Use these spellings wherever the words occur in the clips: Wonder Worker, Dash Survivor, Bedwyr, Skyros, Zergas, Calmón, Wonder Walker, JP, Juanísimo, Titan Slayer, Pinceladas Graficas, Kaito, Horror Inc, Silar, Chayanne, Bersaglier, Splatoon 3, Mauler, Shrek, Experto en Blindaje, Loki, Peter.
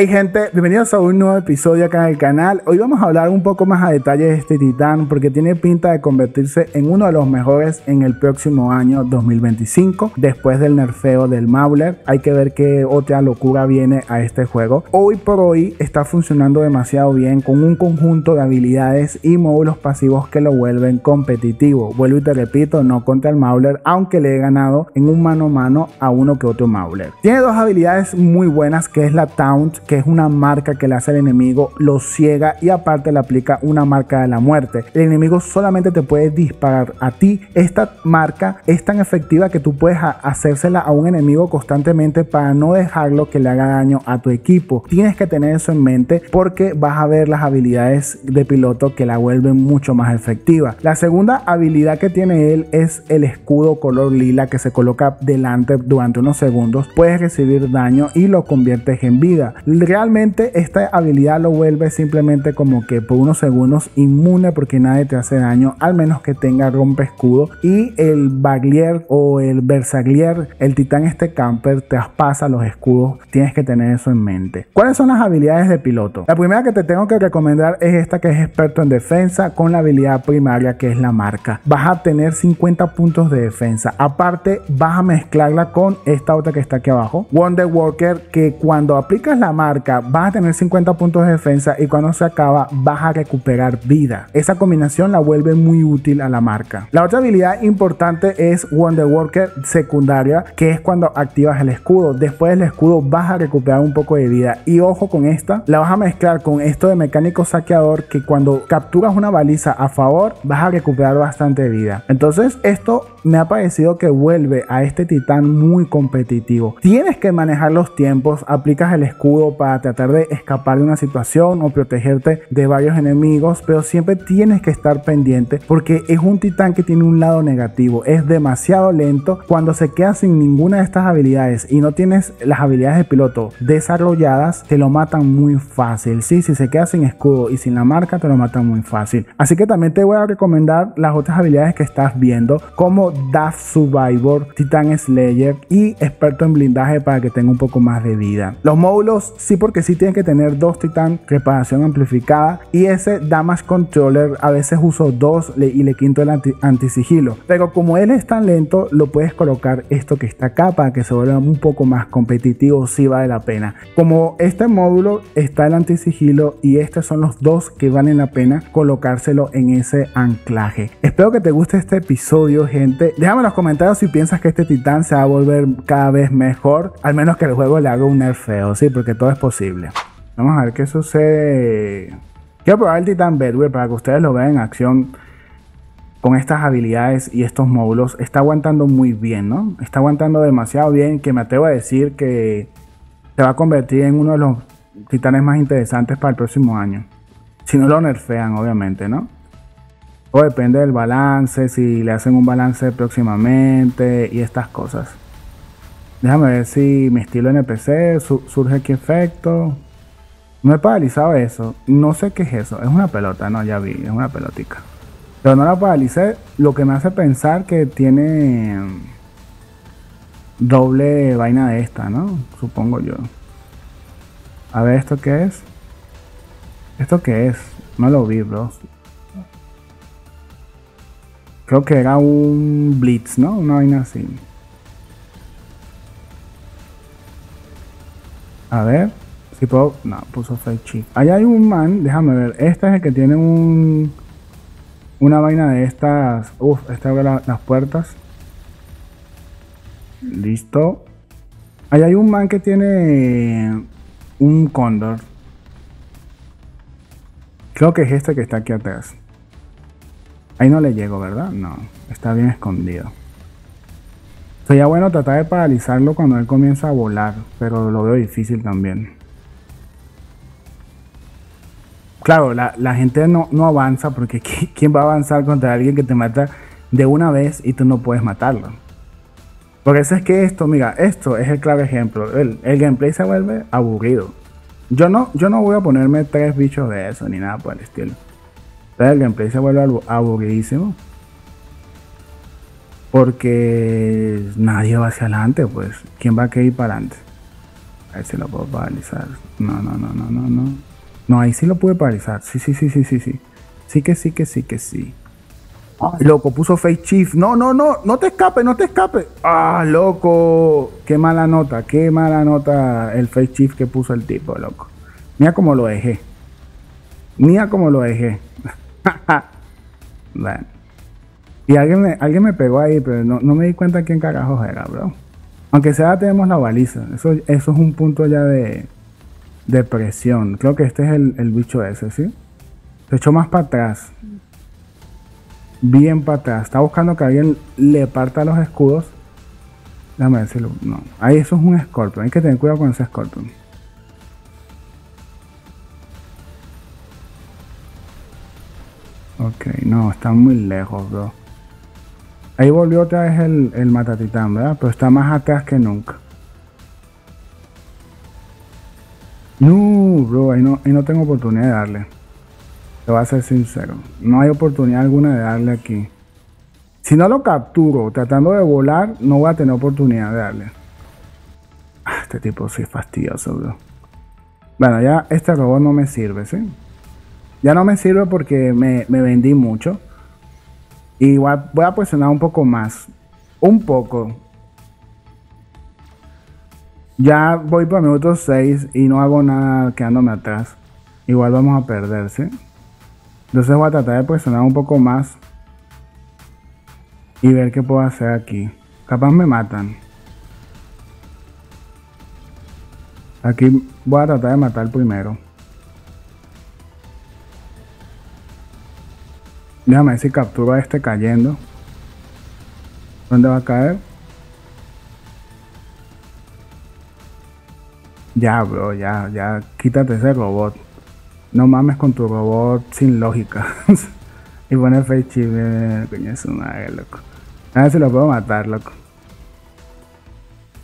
Hey gente, bienvenidos a un nuevo episodio acá en el canal. Hoy vamos a hablar un poco más a detalle de este titán porque tiene pinta de convertirse en uno de los mejores en el próximo año 2025 después del nerfeo del Mauler. Hay que ver qué otra locura viene a este juego. Hoy por hoy está funcionando demasiado bien con un conjunto de habilidades y módulos pasivos que lo vuelven competitivo. Vuelvo y te repito, no contra el Mauler, aunque le he ganado en un mano a mano a uno que otro Mauler. Tiene dos habilidades muy buenas, que es la Taunt, que es una marca que le hace al enemigo, lo ciega y aparte le aplica una marca de la muerte. El enemigo solamente te puede disparar a ti. Esta marca es tan efectiva que tú puedes hacérsela a un enemigo constantemente para no dejarlo que le haga daño a tu equipo. Tienes que tener eso en mente porque vas a ver las habilidades de piloto que la vuelven mucho más efectiva. La segunda habilidad que tiene él es el escudo color lila que se coloca delante durante unos segundos. Puedes recibir daño y lo conviertes en vida. Realmente esta habilidad lo vuelve simplemente como que por unos segundos inmune porque nadie te hace daño al menos que tenga rompe escudo, y el Baglier o el Bersaglier, el titán este camper, traspasa los escudos. Tienes que tener eso en mente. ¿Cuáles son las habilidades de piloto? La primera que te tengo que recomendar es esta, que es experto en defensa, con la habilidad primaria que es la marca. Vas a tener 50 puntos de defensa, aparte vas a mezclarla con esta otra que está aquí abajo, Wonder Walker, que cuando aplicas la marca vas a tener 50 puntos de defensa y cuando se acaba vas a recuperar vida. Esa combinación la vuelve muy útil a la marca. La otra habilidad importante es Wonder Worker secundaria, que es cuando activas el escudo. Después del escudo vas a recuperar un poco de vida, y ojo con esta, la vas a mezclar con esto de mecánico saqueador, que cuando capturas una baliza a favor vas a recuperar bastante vida. Entonces esto me ha parecido que vuelve a este titán muy competitivo. Tienes que manejar los tiempos, aplicas el escudo para tratar de escapar de una situación o protegerte de varios enemigos, pero siempre tienes que estar pendiente porque es un titán que tiene un lado negativo. Es demasiado lento. Cuando se queda sin ninguna de estas habilidades y no tienes las habilidades de piloto desarrolladas, te lo matan muy fácil. Sí, si se queda sin escudo y sin la marca, te lo matan muy fácil. Así que también te voy a recomendar las otras habilidades que estás viendo, como Dash Survivor, Titan Slayer y Experto en Blindaje, para que tenga un poco más de vida. Los módulos, sí, porque sí tienen que tener dos titán, reparación amplificada y ese damage controller. A veces uso dos y le quinto el antisigilo, pero como él es tan lento, lo puedes colocar esto que está acá para que se vuelva un poco más competitivo. Si vale la pena, como este módulo está el antisigilo y estos son los dos que valen la pena colocárselo en ese anclaje. Espero que te guste este episodio, gente. Déjame en los comentarios si piensas que este titán se va a volver cada vez mejor, al menos que el juego le haga un nerfeo, sí, porque todo es posible. Vamos a ver qué sucede. Quiero probar el titán Bedwyr para que ustedes lo vean en acción con estas habilidades y estos módulos. Está aguantando muy bien, ¿no? Está aguantando demasiado bien, que me atrevo a decir que se va a convertir en uno de los titanes más interesantes para el próximo año. Si no lo nerfean, obviamente, ¿no? O depende del balance, si le hacen un balance próximamente y estas cosas. Déjame ver si mi estilo NPC surge aquí efecto. No he paralizado eso. No sé qué es eso. Es una pelota, no, ya vi. Es una pelotica. Pero no la paralicé, lo que me hace pensar que tiene doble vaina de esta, ¿no? Supongo yo. A ver, ¿esto qué es? ¿Esto qué es? No lo vi, bro. Creo que era un blitz, ¿no? Una vaina así. A ver, si puedo... No, puso fake chip. Allá hay un man, déjame ver. Este es el que tiene una vaina de estas. Uf, este abre las puertas. Listo. Allá hay un man que tiene un cóndor. Creo que es este que está aquí atrás. Ahí no le llego, ¿verdad? No, está bien escondido. Sería bueno tratar de paralizarlo cuando él comienza a volar, pero lo veo difícil también. Claro, la gente no avanza porque ¿quién va a avanzar contra alguien que te mata de una vez y tú no puedes matarlo? Por eso es que esto, mira, esto es el claro ejemplo. El gameplay se vuelve aburrido. Yo no voy a ponerme tres bichos de eso ni nada por el estilo. Entonces el gameplay se vuelve aburridísimo. Porque nadie va hacia adelante, pues. ¿Quién va a querer ir para adelante? A ver si lo puedo paralizar. No. No, ahí sí lo pude paralizar. Sí. Sí. Oh, loco, puso Face Chief. No te escapes, no te escapes. Ah, loco. Qué mala nota el Face Chief que puso el tipo, loco. Mira cómo lo dejé. Bueno. Y alguien me pegó ahí, pero no me di cuenta quién cagajos era, bro. Aunque sea, tenemos la baliza. Eso es un punto ya de presión. Creo que este es el bicho ese, ¿sí? Se echó más para atrás. Bien para atrás. Está buscando que alguien le parta los escudos. Déjame decirlo. No. Ahí eso es un Scorpion. Hay que tener cuidado con ese Scorpion. Ok, no, está muy lejos, bro. Ahí volvió otra vez el matatitán, ¿verdad? Pero está más atrás que nunca. No, bro, ahí no tengo oportunidad de darle. Te voy a ser sincero. No hay oportunidad alguna de darle aquí. Si no lo capturo tratando de volar, no voy a tener oportunidad de darle. Este tipo sí es fastidioso, bro. Bueno, ya este robot no me sirve, ¿sí? Ya no me sirve porque me vendí mucho. Y voy a presionar un poco más. Un poco. Ya voy para minuto 6 y no hago nada quedándome atrás. Igual vamos a perder, ¿sí? Entonces voy a tratar de presionar un poco más. Y ver qué puedo hacer aquí. Capaz me matan. Aquí voy a tratar de matar primero. Déjame ver si capturo a este cayendo. ¿Dónde va a caer? Ya, bro, ya. Quítate ese robot. No mames con tu robot sin lógica. Y pone face chip. Coño, es una madre, loco. A ver si lo puedo matar, loco.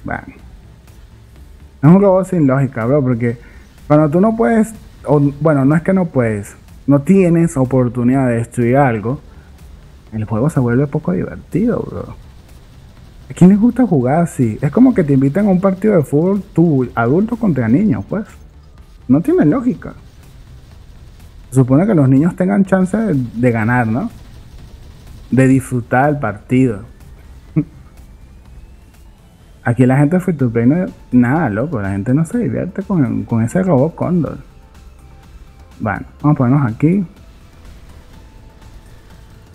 Bueno. Es un robot sin lógica, bro, porque cuando tú no puedes... bueno, no es que no puedes. No tienes oportunidad de destruir algo, el juego se vuelve poco divertido, bro. ¿A quién les gusta jugar así? Es como que te invitan a un partido de fútbol tú, adulto contra niños, pues. No tiene lógica. Se supone que los niños tengan chance de ganar, ¿no? De disfrutar el partido. Aquí la gente free to play no... Nada, loco, la gente no se divierte con ese robot cóndor. Bueno, vamos a ponernos aquí.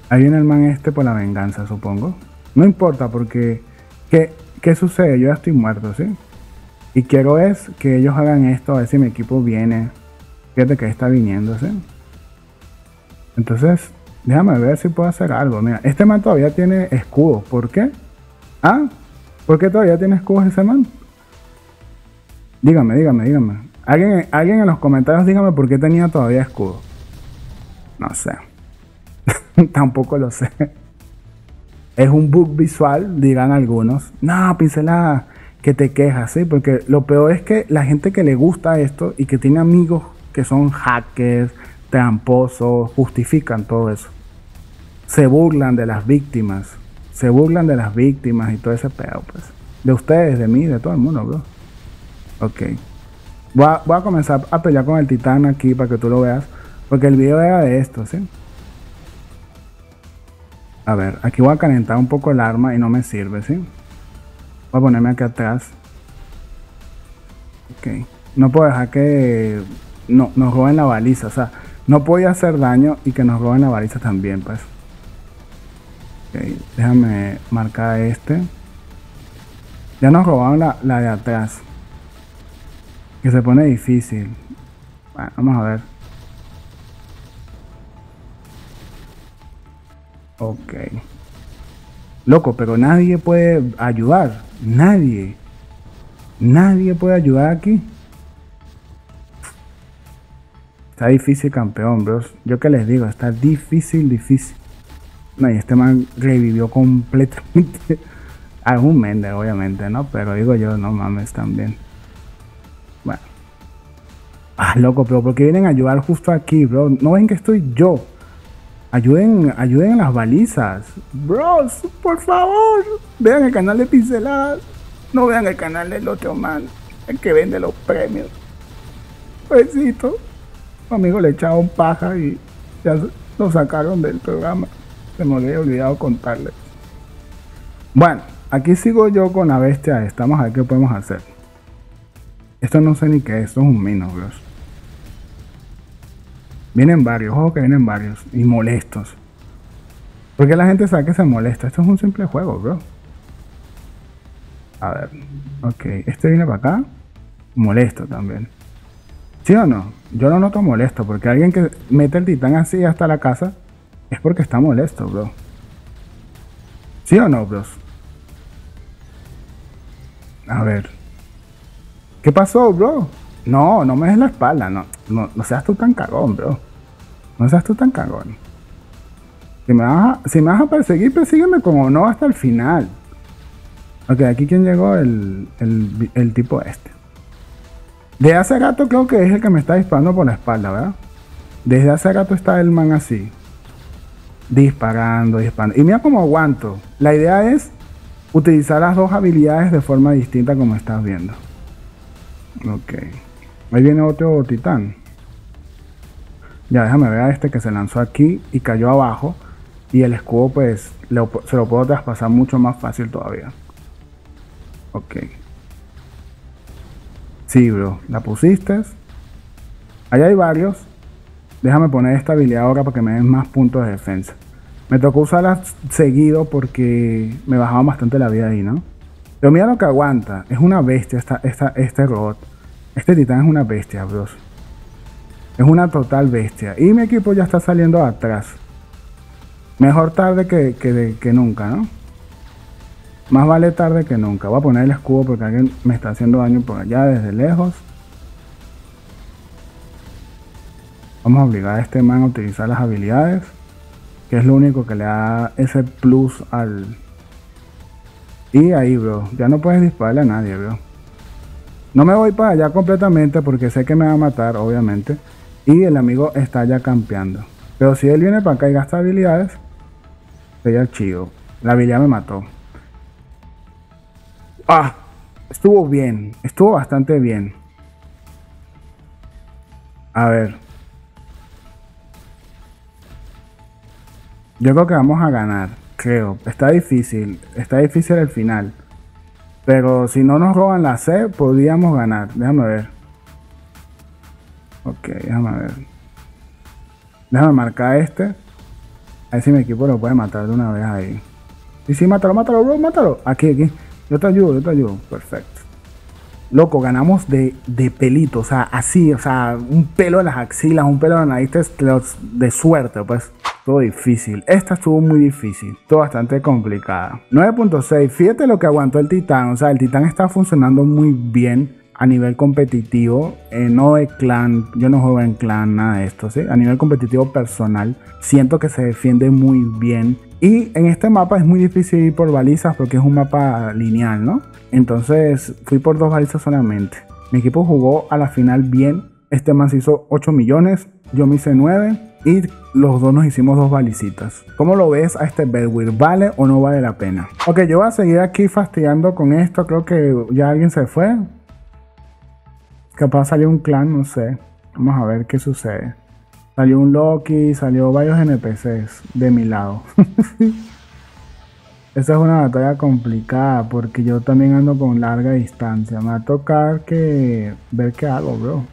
Ahí viene el man este por la venganza, supongo. No importa porque... ¿Qué sucede? Yo ya estoy muerto, ¿sí? Y quiero es que ellos hagan esto, a ver si mi equipo viene. Fíjate que está viniendo, ¿sí? Entonces, déjame ver si puedo hacer algo. Mira, este man todavía tiene escudos. ¿Por qué? ¿Ah? ¿Por qué todavía tiene escudos ese man? Dígame. Alguien en los comentarios dígame por qué tenía todavía escudo. No sé. Tampoco lo sé. Es un bug visual, dirán algunos. No, pincelada, que te quejas, ¿sí? Porque lo peor es que la gente que le gusta esto y que tiene amigos que son hackers, tramposos, justifican todo eso. Se burlan de las víctimas. Y todo ese pedo, pues. De ustedes, de mí, de todo el mundo, bro. Ok. Voy a comenzar a pelear con el titán aquí para que tú lo veas. Porque el video era de esto, ¿sí? A ver, aquí voy a calentar un poco el arma y no me sirve, ¿sí? Voy a ponerme aquí atrás. Ok. No puedo dejar que nos roben la baliza. O sea, no podía hacer daño y que nos roben la baliza también, pues. Ok, déjame marcar este. Ya nos robaron la de atrás. Que se pone difícil. Bueno, vamos a ver. Ok. Loco, pero nadie puede ayudar. Nadie puede ayudar aquí. Está difícil, campeón, bros. Yo que les digo, está difícil. No, y este man revivió completamente. Algún Mender, obviamente, ¿no? Pero digo yo, no mames, también. Bueno. Ah, loco, pero ¿por qué vienen a ayudar justo aquí, bro? ¿No ven que estoy yo? Ayuden a las balizas. Bros, por favor. Vean el canal de Pinceladas. No vean el canal del otro man. el que vende los premios. Pobrecito. Mi amigo le echaron paja y ya lo sacaron del programa. Se me había olvidado contarles. Bueno, aquí sigo yo con la bestia. Estamos a ver qué podemos hacer. Esto no sé ni qué es, esto es un minogros. Vienen varios, ojo que vienen varios. Y molestos. ¿Por qué la gente sabe que se molesta? Esto es un simple juego, bro. A ver, ok. Este viene para acá. Molesto también. ¿Sí o no? Yo lo noto molesto, porque alguien que mete el titán así hasta la casa es porque está molesto, bro. ¿Sí o no, bros? A ver. ¿Qué pasó, bro? No, no me des la espalda. No seas tú tan cagón, bro. No seas tú tan cagón. Si me vas a perseguir, persígueme como no hasta el final. Ok, aquí quien llegó el tipo este. Desde hace rato creo que es el que me está disparando por la espalda, ¿verdad? Desde hace rato está el man así. Disparando. Y mira cómo aguanto. La idea es utilizar las dos habilidades de forma distinta, como estás viendo. Ok. Ahí viene otro titán. Ya déjame ver a este que se lanzó aquí y cayó abajo. Y el escudo pues se lo puedo traspasar mucho más fácil todavía. Ok. Sí, bro. La pusiste. Allá hay varios. Déjame poner esta habilidad ahora para que me den más puntos de defensa. Me tocó usarla seguido porque me bajaba bastante la vida ahí, ¿no? Pero mira lo que aguanta. Es una bestia este robot. Este titán es una bestia, bros. Es una total bestia. Y mi equipo ya está saliendo atrás. Mejor tarde que nunca, ¿no? Más vale tarde que nunca. Voy a poner el escudo porque alguien me está haciendo daño por allá desde lejos. Vamos a obligar a este man a utilizar las habilidades, que es lo único que le da ese plus al... Y ahí, bro, ya no puedes dispararle a nadie, bro. No me voy para allá completamente porque sé que me va a matar, obviamente. Y el amigo está ya campeando. Pero si él viene para acá y gasta habilidades, sería chido. La habilidad me mató. ¡Ah! Estuvo bien. Estuvo bastante bien. A ver. Yo creo que vamos a ganar. Creo. Está difícil el final. Pero si no nos roban la C, podríamos ganar. Déjame ver. Ok, déjame ver. Déjame marcar este. A ver si mi equipo lo puede matar de una vez ahí. Y sí, mátalo, mátalo, bro, mátalo. Aquí. Yo te ayudo. Perfecto. Loco, ganamos de pelito. O sea, así, o sea, un pelo en las axilas, un pelo en la nariz de suerte, pues. Todo difícil, esta estuvo muy difícil, todo bastante complicada. 9.6, fíjate lo que aguantó el titán. O sea, el titán está funcionando muy bien a nivel competitivo, no de clan, yo no juego en clan, nada de esto, ¿sí? A nivel competitivo personal, siento que se defiende muy bien. Y en este mapa es muy difícil ir por balizas porque es un mapa lineal, ¿no? Entonces fui por 2 balizas solamente. Mi equipo jugó a la final bien, este man se hizo 8 millones, yo me hice 9. Y los dos nos hicimos 2 balicitas. ¿Cómo lo ves a este Bedwyr? ¿Vale o no vale la pena? Ok, yo voy a seguir aquí fastidiando con esto. Creo que ya alguien se fue. Capaz salió un clan, no sé. Vamos a ver qué sucede. Salió un Loki, salió varios NPCs de mi lado. Esta es una batalla complicada porque yo también ando con larga distancia. Me va a tocar ver qué hago, bro.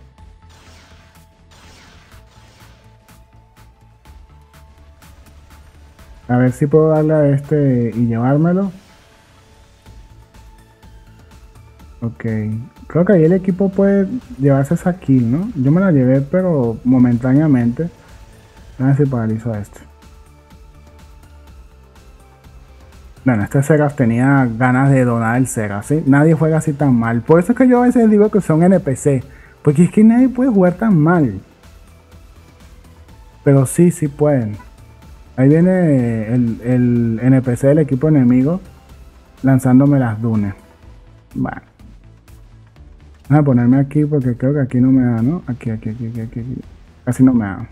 A ver si puedo darle a este y llevármelo. Ok. Creo que ahí el equipo puede llevarse esa kill, ¿no? Yo me la llevé, pero momentáneamente. A ver si paralizo a este. Bueno, este Zergas tenía ganas de donar el Zergas, ¿sí? Nadie juega así tan mal. Por eso es que yo a veces digo que son NPC. Porque es que nadie puede jugar tan mal. Pero sí, sí pueden. Ahí viene el NPC del equipo enemigo lanzándome las dunas. Bueno. Voy a ponerme aquí porque creo que aquí no me da, ¿no? Aquí. Casi no me da.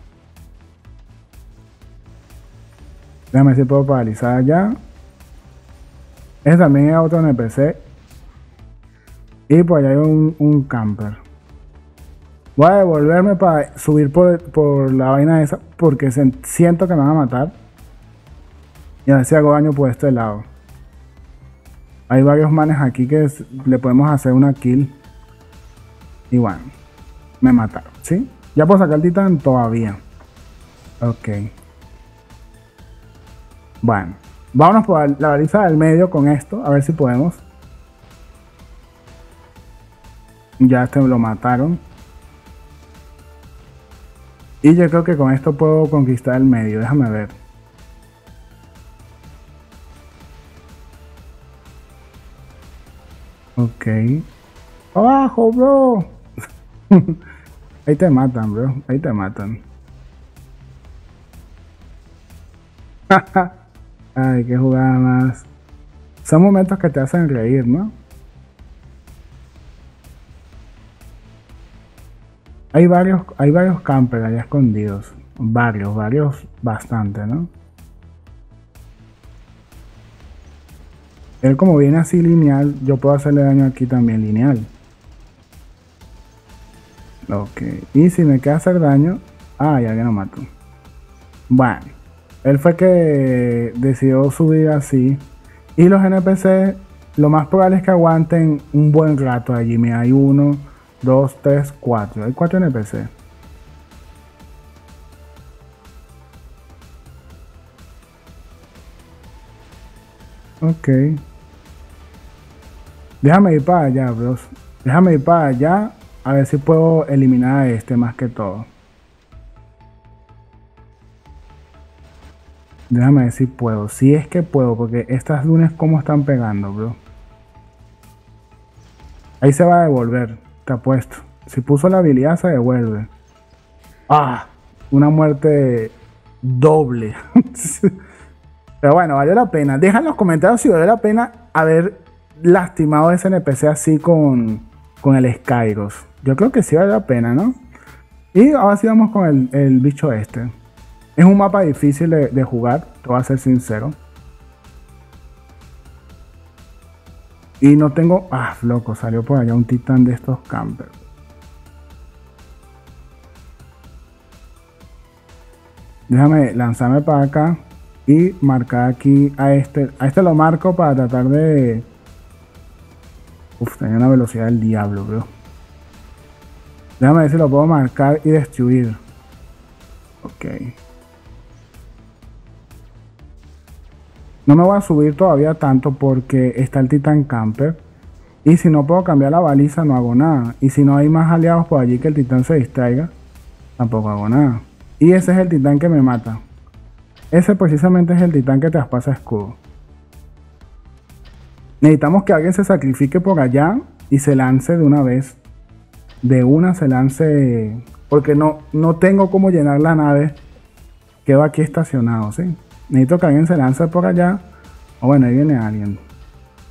Déjame ver si puedo paralizar allá. Ese también es otro NPC. Y por allá hay un camper. Voy a devolverme para subir por la vaina esa, porque siento que me van a matar. Y a ver si hago daño por este lado. Hay varios manes aquí que le podemos hacer una kill. Y bueno, me mataron, ¿sí? Ya puedo sacar el titán todavía. Ok. Bueno, vámonos por la baliza del medio con esto, a ver si podemos. Ya este lo mataron. Y yo creo que con esto puedo conquistar el medio, déjame ver. Ok. ¡Abajo, bro! Ahí te matan, bro. Ahí te matan. Ay, qué jugada más. Son momentos que te hacen reír, ¿no? Hay varios campers allá escondidos. Varios, bastante, ¿no? Él como viene así lineal, yo puedo hacerle daño aquí también lineal. Ok, y si me queda hacer daño... Ah, ya que no mato. Bueno, él fue que decidió subir así. Y los NPC, lo más probable es que aguanten un buen rato allí. Mira, hay 1, 2, 3, 4. Hay 4 NPC. Ok. Déjame ir para allá, bros. Déjame ir para allá. A ver si puedo eliminar a este más que todo. Déjame ver si puedo. Si es que puedo, porque estas lunas cómo están pegando, bro. Ahí se va a devolver, te apuesto. Si puso la habilidad se devuelve. Ah, una muerte doble. Pero bueno, valió la pena. Deja en los comentarios si valió la pena haber lastimado a ese NPC así con el Skyros. Yo creo que sí vale la pena, ¿no? Y ahora sí vamos con el bicho este. Es un mapa difícil de jugar, te voy a ser sincero. Y no tengo... Ah, loco, salió por allá un titán de estos campers. Déjame lanzarme para acá y marcar aquí a este. A este lo marco para tratar de... Uf, tenía una velocidad del diablo, bro. Déjame ver si lo puedo marcar y destruir. Ok. No me voy a subir todavía tanto porque está el Titan Camper. Y si no puedo cambiar la baliza no hago nada. Y si no hay más aliados por allí que el titán se distraiga, tampoco hago nada. Y ese es el titán que me mata. Ese precisamente es el titán que traspasa escudo. Necesitamos que alguien se sacrifique por allá y se lance de una vez. De una se lance. Porque no tengo cómo llenar la nave. Quedo aquí estacionado, ¿sí? Necesito que alguien se lance por allá. O bueno, ahí viene alguien.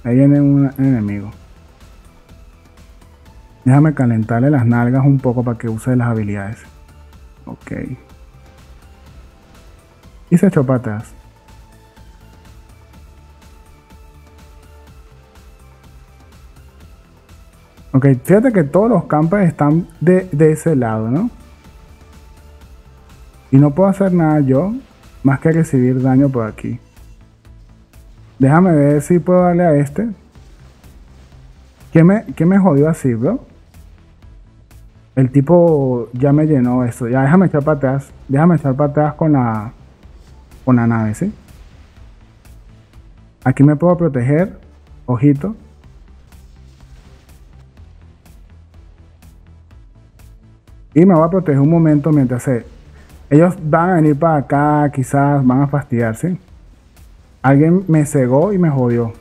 Ahí viene un enemigo. Déjame calentarle las nalgas un poco para que use las habilidades. Ok. Y se echó para atrás. Ok, fíjate que todos los campers están de ese lado, ¿no? Y no puedo hacer nada yo, más que recibir daño por aquí. Déjame ver si puedo darle a este. ¿Qué me jodió así, bro? El tipo ya me llenó esto. Ya déjame echar para atrás. Déjame echar para atrás con la nave, ¿sí? Aquí me puedo proteger. Ojito. Y me va a proteger un momento mientras ellos van a venir para acá, quizás van a fastidiarse. Alguien me cegó y me jodió.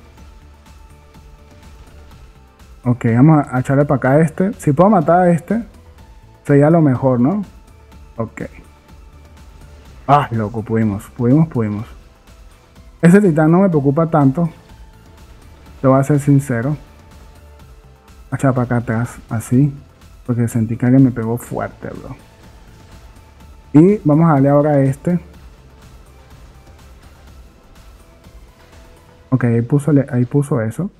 Ok, vamos a echarle para acá a este. Si puedo matar a este, sería lo mejor, ¿no? Ok. Ah, loco, pudimos. Ese titán no me preocupa tanto. Te voy a ser sincero. Echar para acá atrás, así. Porque sentí que alguien me pegó fuerte, bro. Y vamos a darle ahora a este. Ok, ahí puso eso.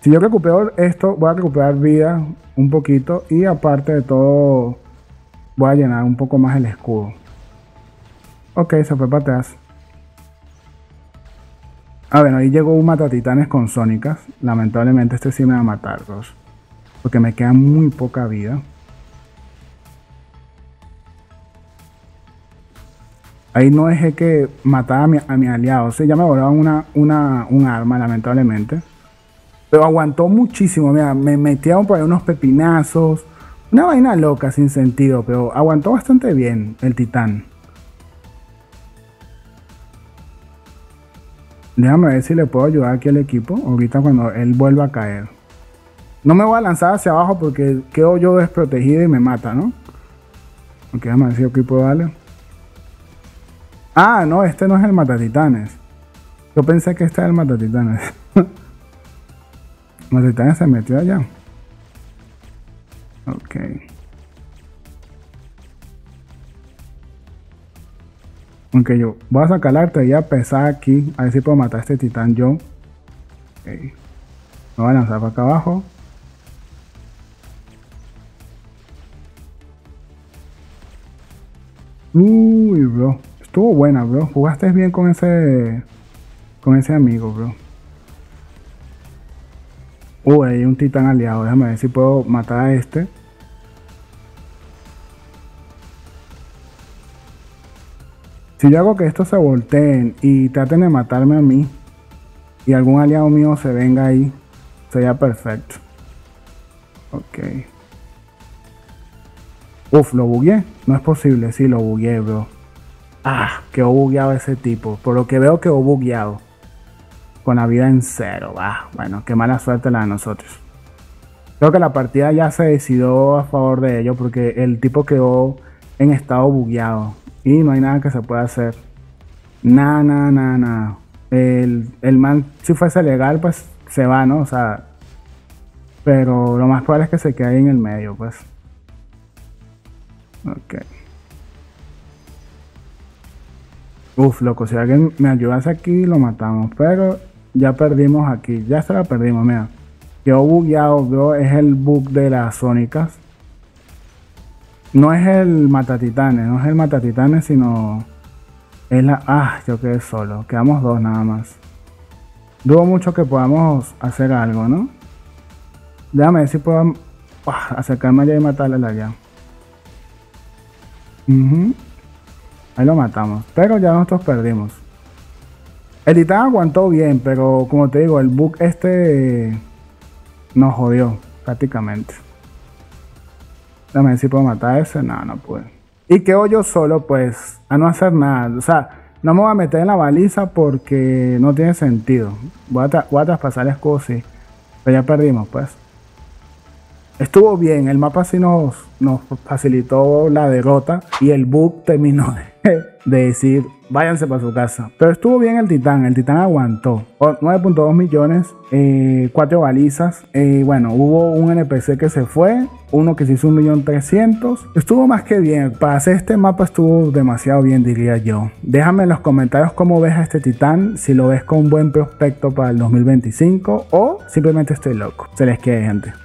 Si yo recupero esto, voy a recuperar vida un poquito y aparte de todo voy a llenar un poco más el escudo. Ok, se fue para atrás. Ah, bueno, ahí llegó un matatitanes con sónicas. Lamentablemente este sí me va a matar dos, porque me queda muy poca vida. Ahí no dejé que matara a mi aliado. O sea, ya me volaron un arma, lamentablemente. Pero aguantó muchísimo. Mira, me metieron por ahí unos pepinazos. Una vaina loca, sin sentido. Pero aguantó bastante bien el titán. Déjame ver si le puedo ayudar aquí al equipo. Ahorita cuando él vuelva a caer. No me voy a lanzar hacia abajo porque quedo yo desprotegido y me mata, ¿no? Ok, déjame ver si aquí puedo darle. Ah, no, este no es el matatitanes. Yo pensé que este era el matatitanes. Matatitanes se metió allá. Ok. Ok, yo voy a sacar la artería pesada aquí. A ver si puedo matar a este titán yo. Ok. Me voy a lanzar para acá abajo. Uy, bro. Estuvo buena, bro. Jugaste bien con ese amigo, bro. Uy, hay un titán aliado. Déjame ver si puedo matar a este. Si yo hago que estos se volteen y traten de matarme a mí y algún aliado mío se venga ahí, sería perfecto. Ok. Uf, lo bugueé. No es posible. Sí, lo bugueé, bro. Ah, quedó bugueado ese tipo. Por lo que veo quedó bugueado. Con la vida en cero. Ah, bueno, qué mala suerte la de nosotros. Creo que la partida ya se decidió a favor de ellos, porque el tipo quedó en estado bugueado. Y no hay nada que se pueda hacer. Nada, nada, nada, nada. El man, si fuese legal, pues se va, ¿no? O sea. Pero lo más probable es que se quede ahí en el medio, pues. Ok. Uf, loco, si alguien me ayudase aquí lo matamos, pero ya perdimos aquí, ya se la perdimos, mira. Quedó bugueado, bro, es el bug de las sónicas. No es el matatitanes, no es el matatitanes, sino... es la... Ah, yo quedé solo, quedamos dos nada más. Dudo mucho que podamos hacer algo, ¿no? Déjame ver si puedo acercarme allá y matarle la allá. Uh-huh. Ahí lo matamos, pero ya nosotros perdimos. El titán aguantó bien, pero como te digo, el bug este nos jodió prácticamente. Déjame ver si puedo matar a ese. No, no pude. Y quedo yo solo, pues, a no hacer nada. O sea, no me voy a meter en la baliza porque no tiene sentido. Voy a traspasar el escudo, sí. Pero ya perdimos, pues. Estuvo bien, el mapa sí nos facilitó la derrota y el bug terminó de decir váyanse para su casa. Pero estuvo bien el titán aguantó. 9.2 millones, 4 balizas, bueno, hubo un NPC que se fue, uno que se hizo 1.300.000. Estuvo más que bien, para hacer este mapa estuvo demasiado bien, diría yo. Déjame en los comentarios cómo ves a este titán, si lo ves con buen prospecto para el 2025 o simplemente estoy loco. Se les quede, gente.